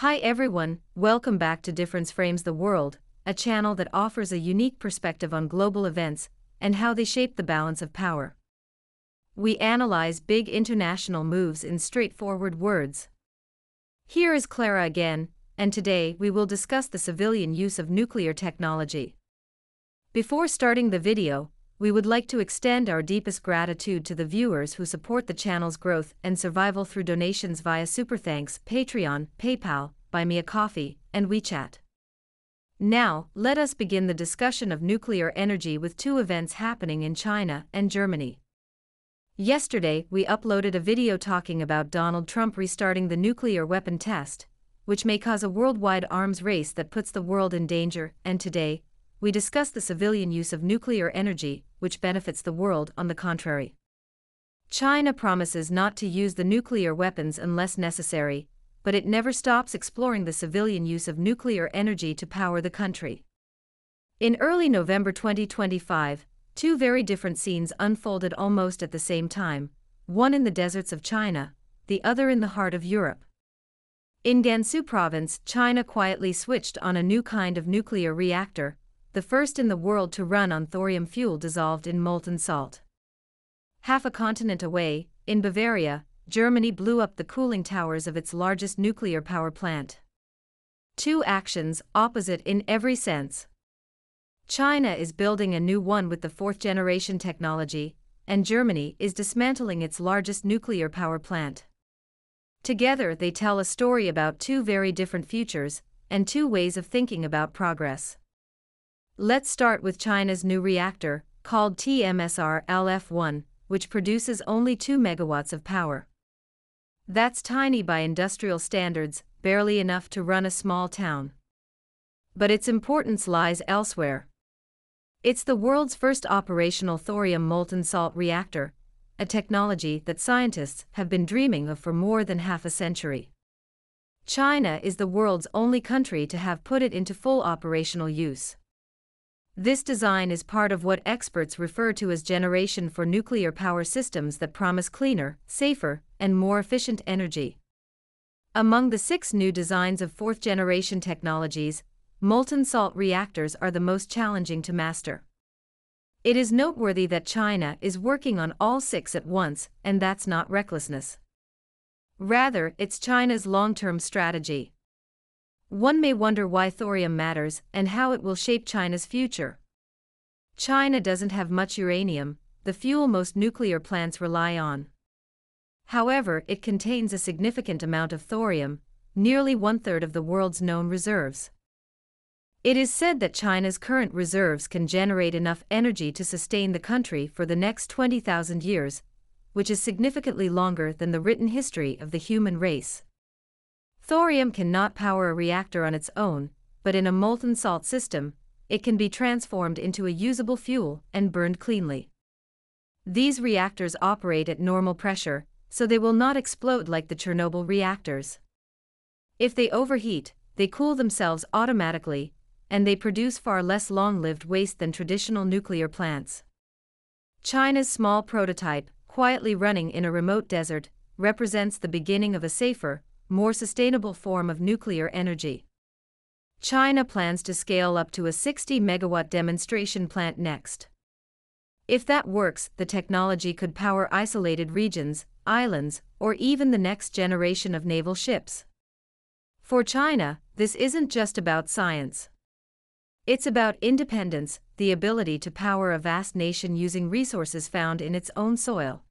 Hi everyone, welcome back to Difference Frames the World, a channel that offers a unique perspective on global events and how they shape the balance of power. We analyze big international moves in straightforward words. Here is Clara again, and today we will discuss the civilian use of nuclear technology. Before starting the video, we would like to extend our deepest gratitude to the viewers who support the channel's growth and survival through donations via Super Thanks, Patreon, PayPal, Buy Me a Coffee, and WeChat. Now, let us begin the discussion of nuclear energy with two events happening in China and Germany. Yesterday, we uploaded a video talking about Donald Trump restarting the nuclear weapon test, which may cause a worldwide arms race that puts the world in danger, and today, we discuss the civilian use of nuclear energy, which benefits the world on the contrary. China promises not to use the nuclear weapons unless necessary, but it never stops exploring the civilian use of nuclear energy to power the country. In early November 2025, two very different scenes unfolded almost at the same time, one in the deserts of China, the other in the heart of Europe. In Gansu province, China quietly switched on a new kind of nuclear reactor, the first in the world to run on thorium fuel dissolved in molten salt. Half a continent away, in Bavaria, Germany blew up the cooling towers of its largest nuclear power plant. Two actions, opposite in every sense. China is building a new one with the fourth-generation technology, and Germany is dismantling its largest nuclear power plant. Together they tell a story about two very different futures, and two ways of thinking about progress. Let's start with China's new reactor, called TMSR-LF1, which produces only 2 megawatts of power. That's tiny by industrial standards, barely enough to run a small town. But its importance lies elsewhere. It's the world's first operational thorium molten salt reactor, a technology that scientists have been dreaming of for more than half a century. China is the world's only country to have put it into full operational use. This design is part of what experts refer to as generation for nuclear power systems that promise cleaner, safer, and more efficient energy. Among the 6 new designs of fourth-generation technologies, molten salt reactors are the most challenging to master. It is noteworthy that China is working on all 6 at once, and that's not recklessness. Rather, it's China's long-term strategy. One may wonder why thorium matters and how it will shape China's future. China doesn't have much uranium, the fuel most nuclear plants rely on. However, it contains a significant amount of thorium, nearly 1/3 of the world's known reserves. It is said that China's current reserves can generate enough energy to sustain the country for the next 20,000 years, which is significantly longer than the written history of the human race. Thorium cannot power a reactor on its own, but in a molten salt system, it can be transformed into a usable fuel and burned cleanly. These reactors operate at normal pressure, so they will not explode like the Chernobyl reactors. If they overheat, they cool themselves automatically, and they produce far less long-lived waste than traditional nuclear plants. China's small prototype, quietly running in a remote desert, represents the beginning of a safer, more sustainable form of nuclear energy. China plans to scale up to a 60-megawatt demonstration plant next. If that works, the technology could power isolated regions, islands, or even the next generation of naval ships. For China, this isn't just about science. It's about independence, the ability to power a vast nation using resources found in its own soil.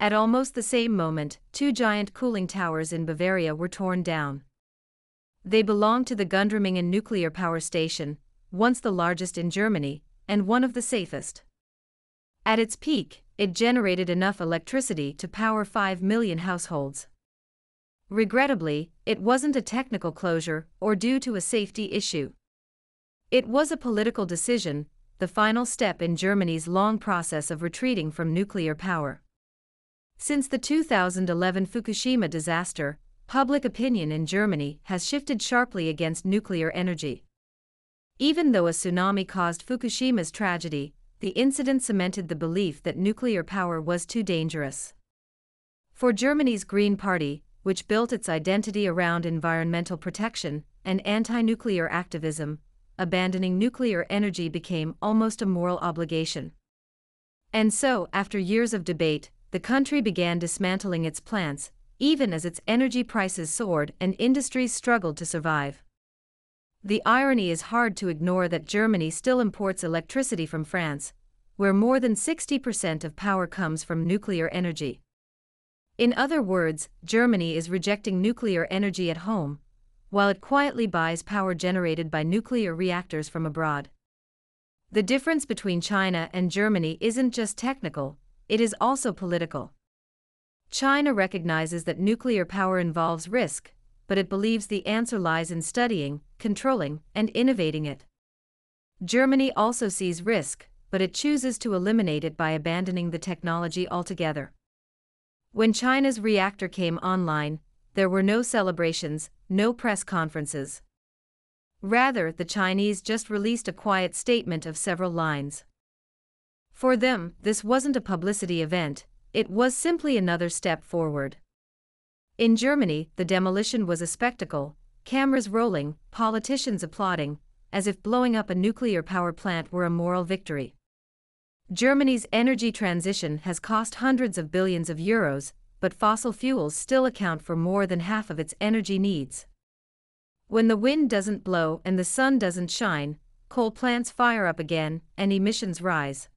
At almost the same moment, two giant cooling towers in Bavaria were torn down. They belonged to the Gundremmingen nuclear power station, once the largest in Germany, and one of the safest. At its peak, it generated enough electricity to power 5 million households. Regrettably, it wasn't a technical closure or due to a safety issue. It was a political decision, the final step in Germany's long process of retreating from nuclear power. Since the 2011 Fukushima disaster, public opinion in Germany has shifted sharply against nuclear energy. Even though a tsunami caused Fukushima's tragedy, the incident cemented the belief that nuclear power was too dangerous. For Germany's Green Party, which built its identity around environmental protection and anti-nuclear activism, abandoning nuclear energy became almost a moral obligation. And so, after years of debate, the country began dismantling its plants, even as its energy prices soared and industries struggled to survive. The irony is hard to ignore that Germany still imports electricity from France, where more than 60% of power comes from nuclear energy. In other words, Germany is rejecting nuclear energy at home, while it quietly buys power generated by nuclear reactors from abroad. The difference between China and Germany isn't just technical, it is also political. China recognizes that nuclear power involves risk, but it believes the answer lies in studying, controlling, and innovating it. Germany also sees risk, but it chooses to eliminate it by abandoning the technology altogether. When China's reactor came online, there were no celebrations, no press conferences. Rather, the Chinese just released a quiet statement of several lines. For them, this wasn't a publicity event, it was simply another step forward. In Germany, the demolition was a spectacle, cameras rolling, politicians applauding, as if blowing up a nuclear power plant were a moral victory. Germany's energy transition has cost hundreds of billions of euros, but fossil fuels still account for more than half of its energy needs. When the wind doesn't blow and the sun doesn't shine, coal plants fire up again and emissions rise.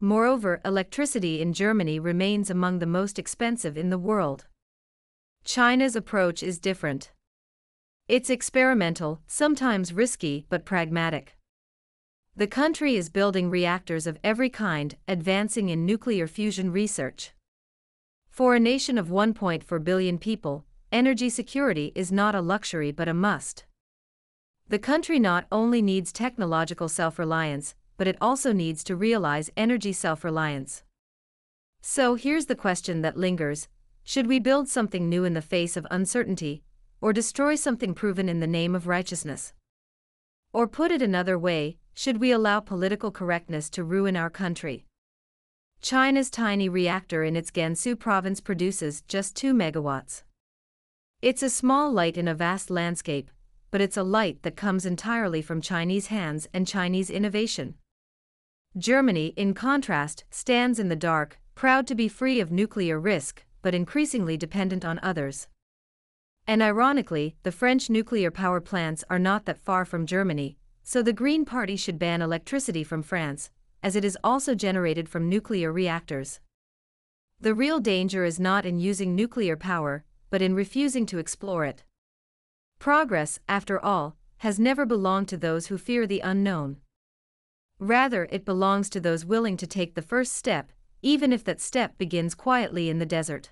Moreover, electricity in Germany remains among the most expensive in the world. China's approach is different. It's experimental, sometimes risky, but pragmatic. The country is building reactors of every kind, advancing in nuclear fusion research. For a nation of 1.4 billion people, energy security is not a luxury but a must. The country not only needs technological self-reliance, but it also needs to realize energy self-reliance. So here's the question that lingers: should we build something new in the face of uncertainty, or destroy something proven in the name of righteousness? Or put it another way, should we allow political correctness to ruin our country? China's tiny reactor in its Gansu province produces just 2 megawatts. It's a small light in a vast landscape, but it's a light that comes entirely from Chinese hands and Chinese innovation. Germany, in contrast, stands in the dark, proud to be free of nuclear risk, but increasingly dependent on others. And ironically, the French nuclear power plants are not that far from Germany, so the Green Party should ban electricity from France, as it is also generated from nuclear reactors. The real danger is not in using nuclear power, but in refusing to explore it. Progress, after all, has never belonged to those who fear the unknown. Rather, it belongs to those willing to take the first step, even if that step begins quietly in the desert.